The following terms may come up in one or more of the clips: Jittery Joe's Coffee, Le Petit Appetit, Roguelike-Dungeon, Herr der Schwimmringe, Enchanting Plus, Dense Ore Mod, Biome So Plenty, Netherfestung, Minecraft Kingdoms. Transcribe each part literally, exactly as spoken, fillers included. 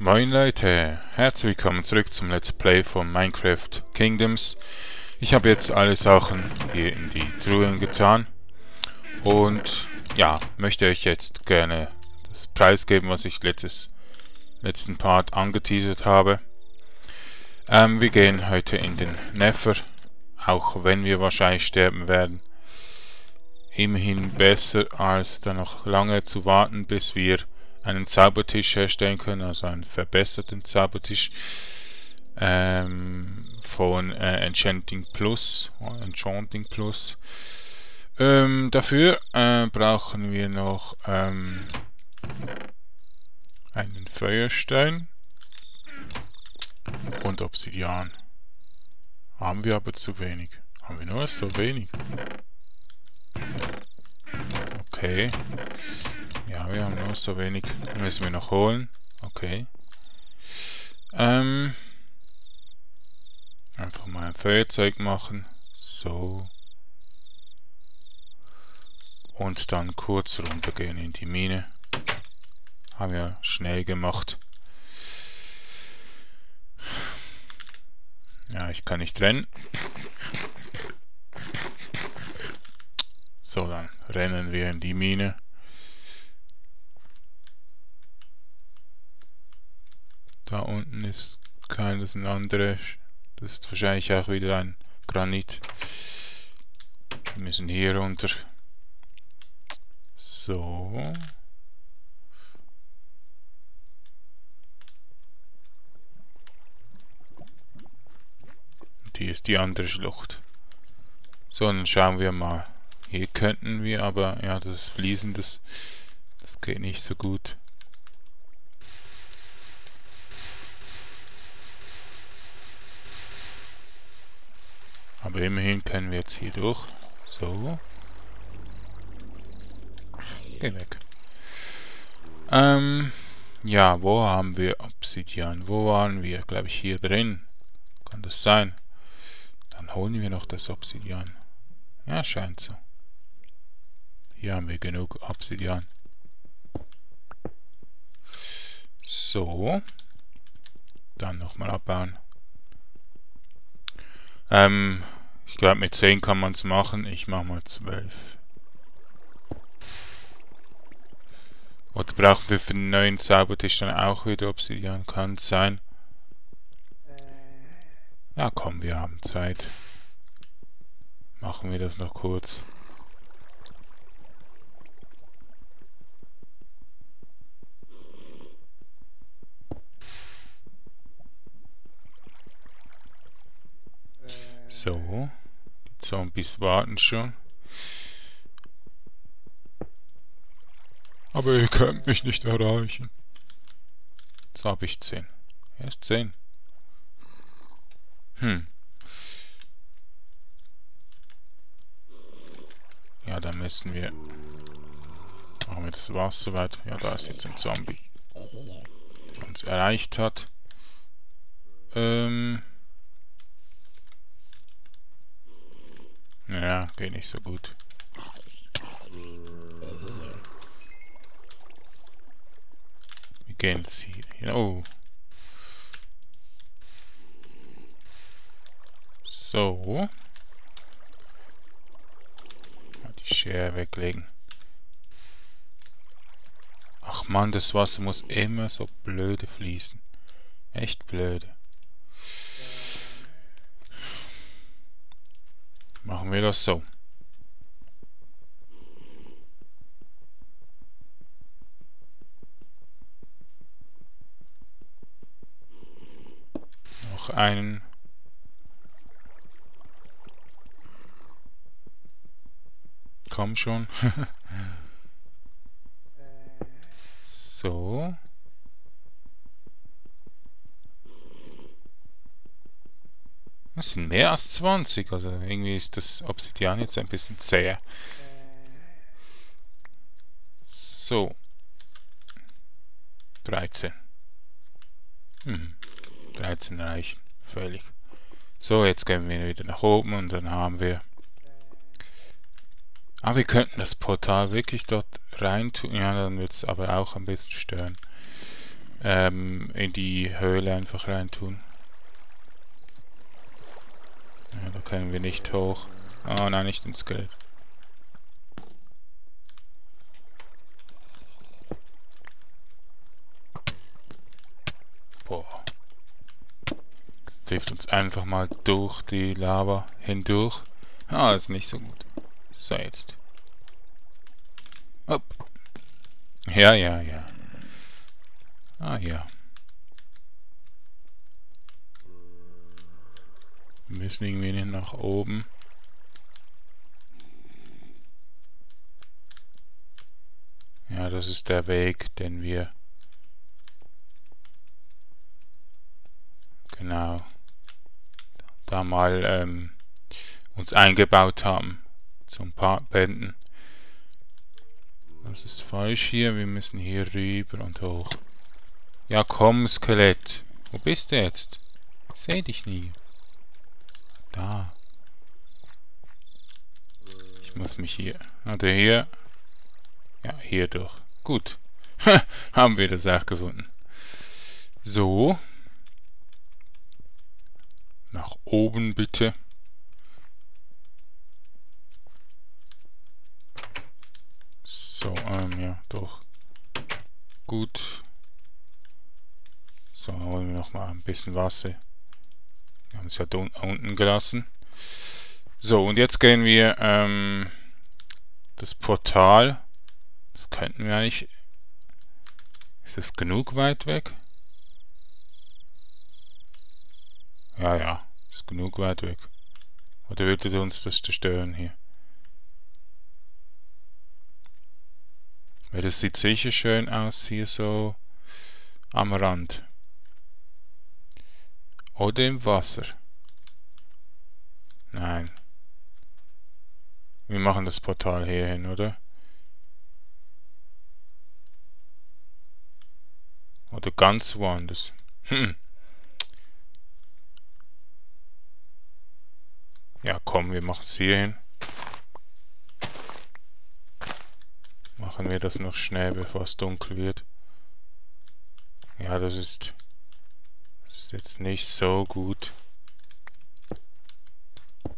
Moin Leute, herzlich willkommen zurück zum Let's Play von Minecraft Kingdoms. Ich habe jetzt alle Sachen hier in die Truhen getan und ja, möchte euch jetzt gerne das preisgeben, was ich letztes, letzten Part angeteasert habe. Ähm, wir gehen heute in den Nether, auch wenn wir wahrscheinlich sterben werden. Immerhin besser, als da noch lange zu warten, bis wir einen Zaubertisch herstellen können, also einen verbesserten Zaubertisch ähm, von äh, Enchanting Plus. Enchanting Plus. Ähm, dafür äh, brauchen wir noch ähm, einen Feuerstein und Obsidian. Haben wir aber zu wenig. Haben wir nur so wenig? Okay. Ja, wir haben nur so wenig. Müssen wir noch holen. Okay. Ähm. Einfach mal ein Feuerzeug machen. So. Und dann kurz runtergehen in die Mine. Haben wir schnell gemacht. Ja, ich kann nicht rennen. So, dann rennen wir in die Mine. Da unten ist kein, das ist ein anderer. Das ist wahrscheinlich auch wieder ein Granit. Wir müssen hier runter. So. Und hier ist die andere Schlucht. So, dann schauen wir mal. Hier könnten wir aber, ja, das ist fließendes. Das geht nicht so gut. Aber immerhin können wir jetzt hier durch. So. Geh weg. Ähm, ja, wo haben wir Obsidian? Wo waren wir? Glaube ich hier drin. Kann das sein? Dann holen wir noch das Obsidian. Ja, scheint so. Hier haben wir genug Obsidian. So. Dann nochmal abbauen. Ähm, ich glaube mit zehn kann man es machen, ich mache mal zwölf. Oder brauchen wir für den neuen Zaubertisch dann auch wieder Obsidian? Kann es sein? Ja komm, wir haben Zeit. Machen wir das noch kurz. So, die Zombies warten schon. Aber ihr könnt mich nicht erreichen. Jetzt habe ich zehn. Erst zehn. Hm. Ja, dann müssen wir... Machen wir das Wasser weit. Ja, da ist jetzt ein Zombie, der uns erreicht hat. Ähm... Ja, geht nicht so gut. Wir gehen jetzt hier. Oh. So. Mal die Schere weglegen. Ach man, das Wasser muss immer so blöde fließen. Echt blöde. Machen wir das so. Noch einen. Komm schon. So. Das sind mehr als zwanzig, also irgendwie ist das Obsidian jetzt ein bisschen zäh. So. dreizehn. Hm. dreizehn reichen. Völlig. So, jetzt gehen wir wieder nach oben und dann haben wir... Ah, wir könnten das Portal wirklich dort rein tun. Ja, dann wird es aber auch ein bisschen stören. ähm, in die Höhle einfach reintun. Ja, da können wir nicht hoch. Oh nein, nicht ins Skelett. Boah. Das trifft uns einfach mal durch die Lava hindurch. Ah, das ist nicht so gut. So, jetzt. Hopp. Ja, ja, ja. Ah, ja. Wir müssen irgendwie nicht nach oben. Ja, das ist der Weg, den wir... Genau. Da mal ähm, uns eingebaut haben. Zum paar Bänden. Das ist falsch hier. Wir müssen hier rüber und hoch. Ja, komm, Skelett. Wo bist du jetzt? Ich seh dich nie. Da. Ich muss mich hier... Oder hier... Ja, hier durch. Gut. Haben wir das auch gefunden. So. Nach oben bitte. So, ähm, ja, durch. Gut. So, dann holen wir nochmal ein bisschen Wasser. Wir haben es ja da unten gelassen. So, und jetzt gehen wir, ähm, das Portal. Das könnten wir eigentlich... Ist das genug weit weg? Ja, ja. Ist genug weit weg. Oder würde uns das zerstören hier? Weil das sieht sicher schön aus hier so am Rand. Oder im Wasser. Nein. Wir machen das Portal hier hin, oder? Oder ganz woanders. Hm. Ja, komm, wir machen es hier hin. Machen wir das noch schnell, bevor es dunkel wird. Ja, das ist... Das ist jetzt nicht so gut.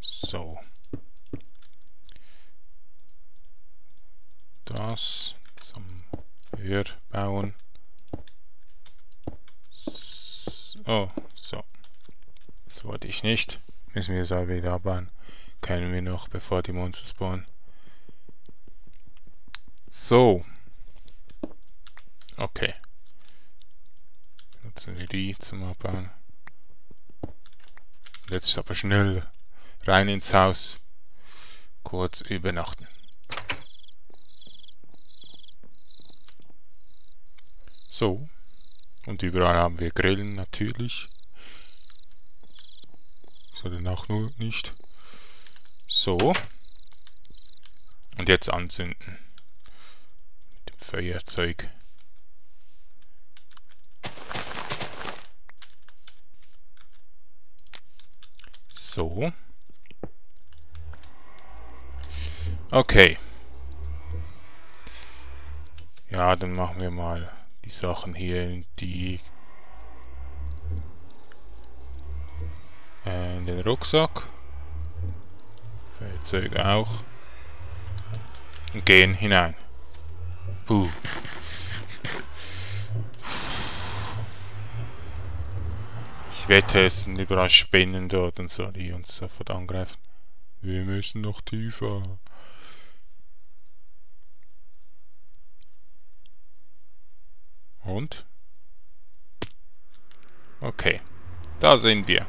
So. Das zum Höher bauen. Oh, so. Das wollte ich nicht. Müssen wir es auch wieder abbauen. Können wir noch, bevor die Monster spawnen. So. Okay. Benutzen wir die zum Abbauen. Jetzt ist aber schnell. Rein ins Haus. Kurz übernachten. So. Und überall haben wir Grillen, natürlich. So, danach nur nicht. So. Und jetzt anzünden. Mit dem Feuerzeug. So. Okay. Ja, dann machen wir mal... Die Sachen hier in die äh, in den Rucksack. Feuerzeug auch. Und gehen hinein. Puh. Ich wette, es sind überall Spinnen dort und so, die uns sofort angreifen. Wir müssen noch tiefer. Und? Okay. Da sind wir.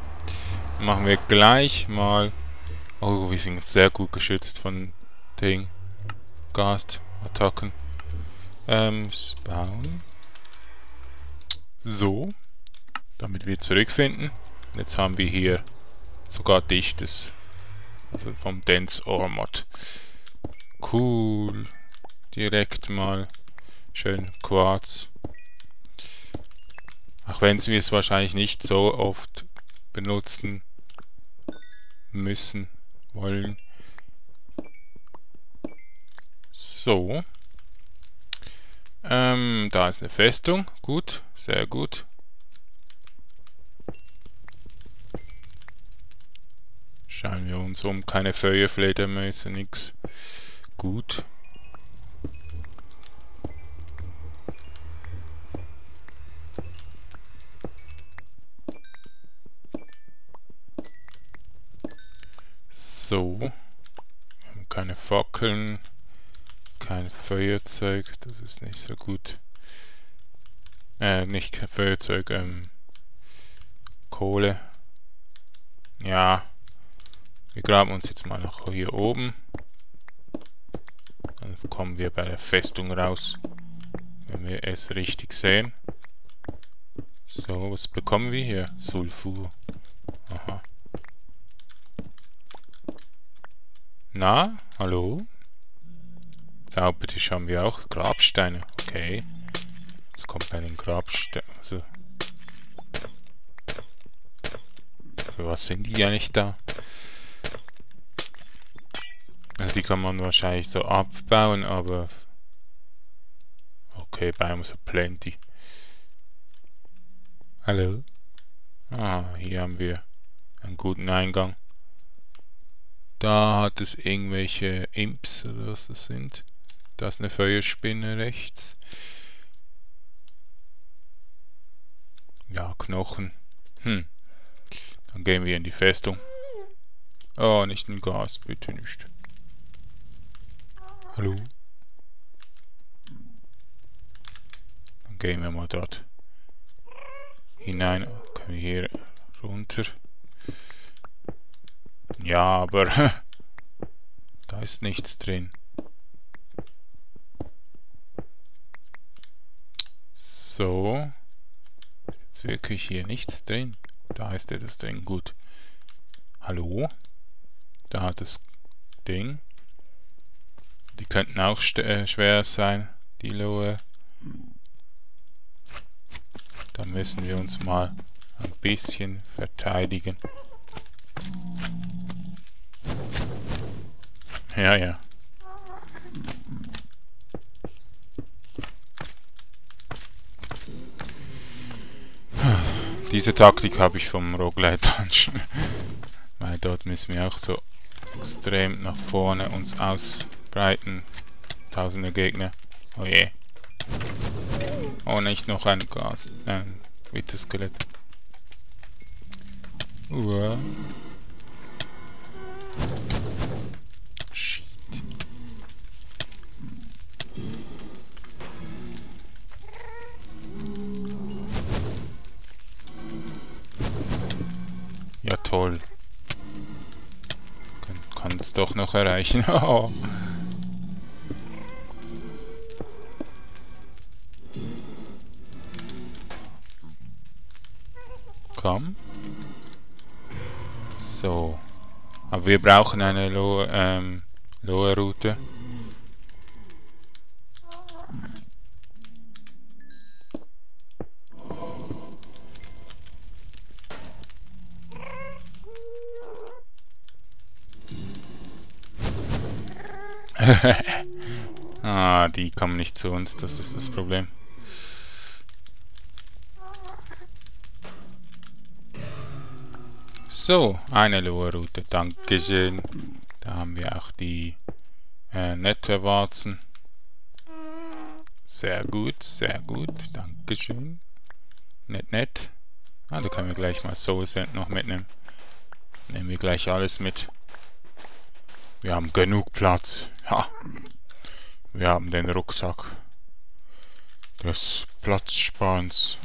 Machen wir gleich mal... Oh, wir sind jetzt sehr gut geschützt von Ding. Gast. Attacken. Ähm, Spawn. So. Damit wir zurückfinden. Jetzt haben wir hier sogar dichtes. Also vom Dense Ore Mod. Cool. Direkt mal schön Quarz. Auch wenn wir es wahrscheinlich nicht so oft benutzen müssen, wollen. So. Ähm, da ist eine Festung. Gut, sehr gut. Schauen wir uns um. Keine Feuerfledermäuse, nix. Gut. So. Wir haben keine Fackeln. Kein Feuerzeug. Das ist nicht so gut. Äh, nicht kein Feuerzeug. Ähm, Kohle. Ja. Wir graben uns jetzt mal noch hier oben. Dann kommen wir bei der Festung raus, wenn wir es richtig sehen. So, was bekommen wir hier? Sulfur. Aha. Na, hallo? Zaubertisch haben wir auch. Grabsteine. Okay. Jetzt kommt bei den Grabsteinen. Also. Für was sind die eigentlich da? Also die kann man wahrscheinlich so abbauen, aber... Okay, Biome So Plenty. Hallo? Ah, hier haben wir einen guten Eingang. Da hat es irgendwelche Imps oder was das sind. Da ist eine Feuerspinne rechts. Ja, Knochen. Hm. Dann gehen wir in die Festung. Oh, nicht ein Gas, bitte nicht. Hallo. Dann gehen wir mal dort hinein. Können wir hier runter? Ja, aber da ist nichts drin. So. Ist jetzt wirklich hier nichts drin? Da ist etwas drin. Gut. Hallo? Da hat das Ding. Die könnten auch äh, schwer sein, die Lohe. Da müssen wir uns mal ein bisschen verteidigen. Ja, ja. Diese Taktik habe ich vom Roguelike-Dungeon. Weil dort müssen wir auch so extrem nach vorne uns aus... Breiten. Tausende Gegner. Oh je. Oh, nicht noch ein Gas. Nein, bitte Skelett. Uah. Shit. Ja, toll. Kann es doch noch erreichen. Oh. So, aber wir brauchen eine Lohe, ähm, Lohe-Route. Ah, die kommen nicht zu uns, das ist das Problem. So, eine Lohe-Route, dankeschön. Da haben wir auch die äh, Netterwarzen. Sehr gut, sehr gut, dankeschön. Nett, nett. Ah, da können wir gleich mal Soul Sand noch mitnehmen. Nehmen wir gleich alles mit. Wir haben genug Platz. Ha. Wir haben den Rucksack des Platzsparens.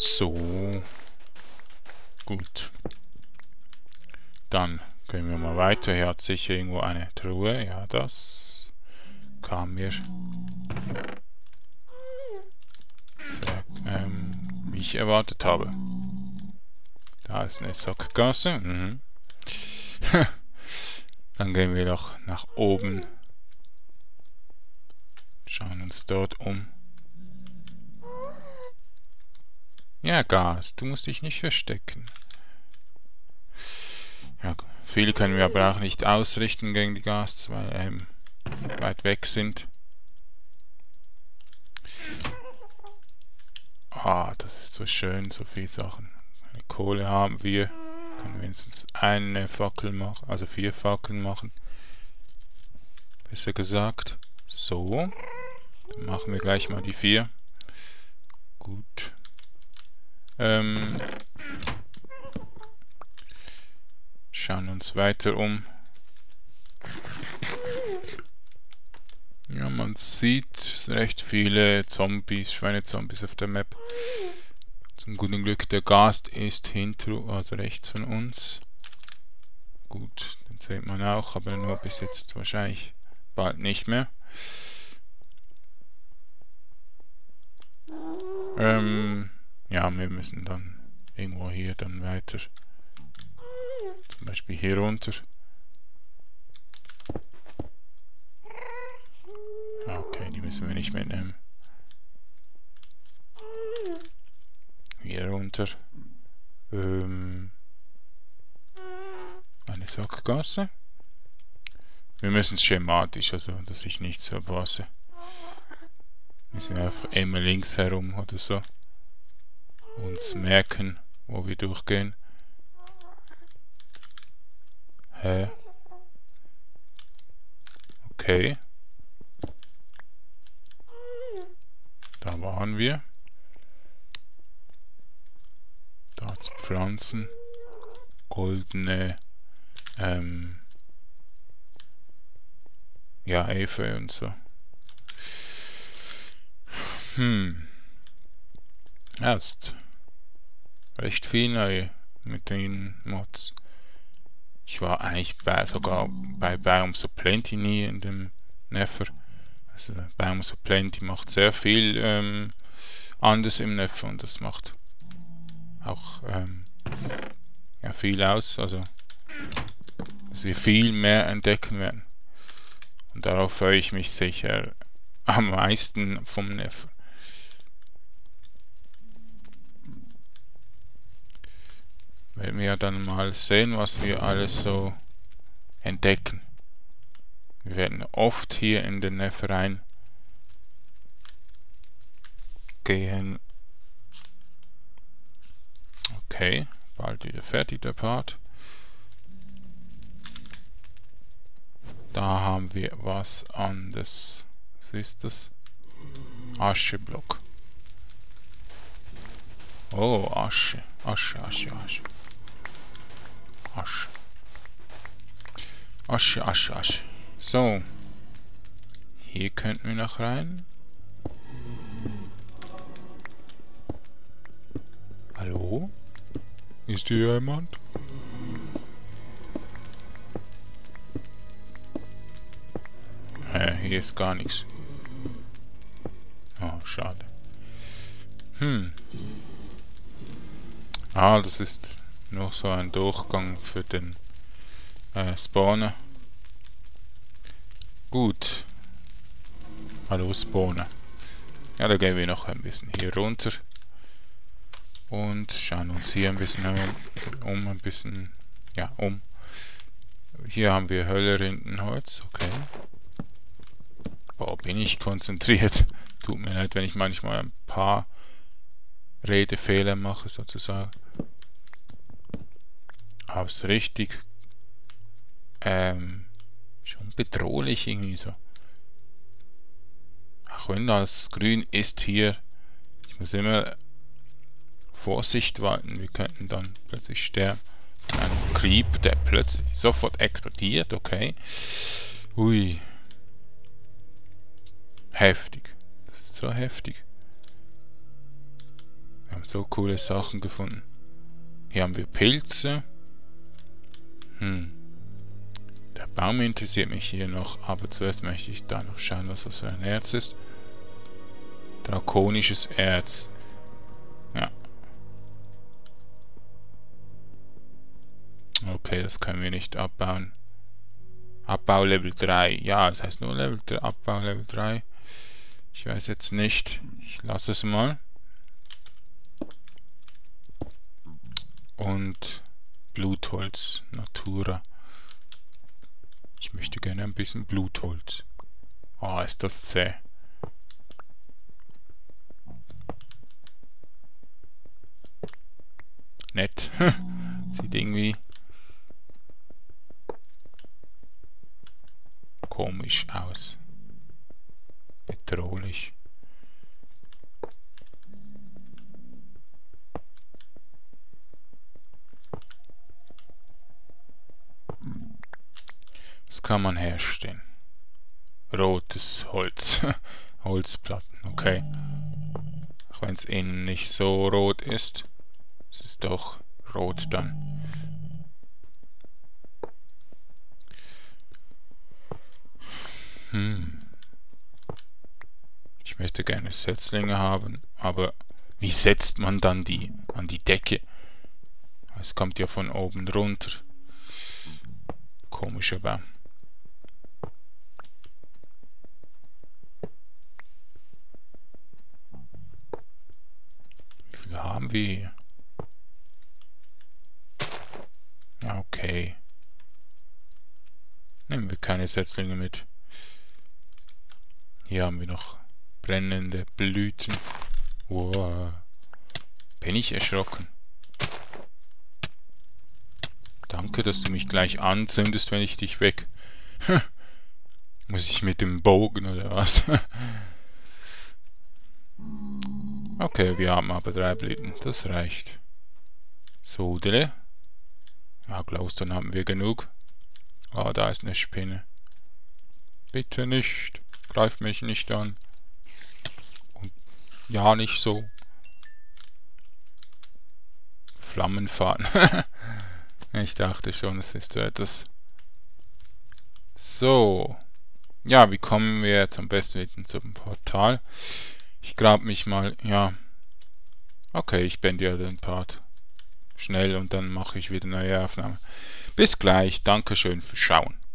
So. Gut. Dann gehen wir mal weiter. Hier hat sicher irgendwo eine Truhe. Ja, das kam mir. Sehr, ähm, wie ich erwartet habe. Da ist eine Sackgasse. Mhm. Dann gehen wir doch nach oben. Schauen uns dort um. Ja, Gas, du musst dich nicht verstecken. Ja, viele können wir aber auch nicht ausrichten gegen die Gas, weil ähm, weit weg sind. Ah, das ist so schön, so viele Sachen. Eine Kohle haben wir. Können wenigstens eine Fackel machen, also vier Fackeln machen. Besser gesagt. So. Dann machen wir gleich mal die vier. Gut. Ähm. Schauen uns weiter um. Ja, man sieht recht viele Zombies, Schweinezombies auf der Map. Zum guten Glück, der Gast ist hinter, also rechts von uns. Gut, den sieht man auch, aber nur bis jetzt wahrscheinlich bald nicht mehr. Ähm, ja, wir müssen dann irgendwo hier dann weiter. Zum Beispiel hier runter. Okay, die müssen wir nicht mitnehmen. Hier runter. Ähm, eine Sackgasse. Wir müssen es schematisch, also dass ich nichts verpasse. Wir sind einfach immer links herum oder so. Uns merken, wo wir durchgehen. Hä? Okay. Da waren wir. Da hat es Pflanzen. Goldene ähm, ja, Efeu und so. Hm. Erst. Recht viel neu mit den Mods. Ich war eigentlich bei, sogar bei Biome So Plenty nie in dem Neffer. Also Biome So Plenty macht sehr viel ähm, anders im Neffer und das macht auch ähm, ja, viel aus. Also, dass wir viel mehr entdecken werden. Und darauf freue ich mich sicher am meisten vom Neffer. Werden wir ja dann mal sehen, was wir alles so entdecken. Wir werden oft hier in den Neffer rein gehen. Okay, bald wieder fertig der Part. Da haben wir was anderes. Was ist das? Ascheblock. Oh, Asche. Asche, Asche, Asche. Asche. Asche, Asche, Asche. So. Hier könnten wir noch rein. Hallo? Ist hier jemand? Hä, hier ist gar nichts. Oh, schade. Hm. Ah, das ist noch so ein Durchgang für den äh, Spawner. Gut. Hallo Spawner. Ja, da gehen wir noch ein bisschen hier runter. Und schauen uns hier ein bisschen um. um ein bisschen, ja, um. Hier haben wir Höhlenrindenholz. Okay. Boah, bin ich konzentriert. Tut mir leid, wenn ich manchmal ein paar Redefehler mache, sozusagen. Aber es richtig ähm, schon bedrohlich irgendwie so. Auch wenn das grün ist hier, ich muss immer Vorsicht walten. Wir könnten dann plötzlich sterben von einem Creep, der plötzlich sofort explodiert. Okay. Ui. Heftig. Das ist so heftig. Wir haben so coole Sachen gefunden. Hier haben wir Pilze. Hm. Der Baum interessiert mich hier noch, aber zuerst möchte ich da noch schauen, was das für ein Erz ist. Drakonisches Erz. Ja. Okay, das können wir nicht abbauen. Abbau Level drei. Ja, das heißt nur Level drei. Abbau Level drei. Ich weiß jetzt nicht. Ich lasse es mal. Und Blutholz, Natura. Ich möchte gerne ein bisschen Blutholz. Ah, oh, ist das zäh. nett. Sieht irgendwie komisch aus. Bedrohlich. Was kann man herstellen? Rotes Holz. Holzplatten, okay. Auch wenn es innen nicht so rot ist, es ist doch rot dann. Hm. Ich möchte gerne Setzlinge haben, aber wie setzt man dann die an die Decke? Es kommt ja von oben runter. Komischer Baum. Wie viel haben wir hier? Okay. Nehmen wir keine Setzlinge mit. Hier haben wir noch brennende Blüten. Wow. Bin ich erschrocken. Danke, dass du mich gleich anzündest, wenn ich dich weg... Muss ich mit dem Bogen oder was? Okay, wir haben aber drei Blüten. Das reicht. Sodele. Ja, Glowstone haben wir genug. Ah, da ist eine Spinne. Bitte nicht. Greif mich nicht an. Und ja, nicht so. Flammenfaden. Ich dachte schon, es ist so etwas. So. Ja, wie kommen wir jetzt am besten zum Portal? Ich grab mich mal, ja. Okay, ich beende ja den Part. Schnell und dann mache ich wieder neue Aufnahmen. Bis gleich, Dankeschön fürs Schauen.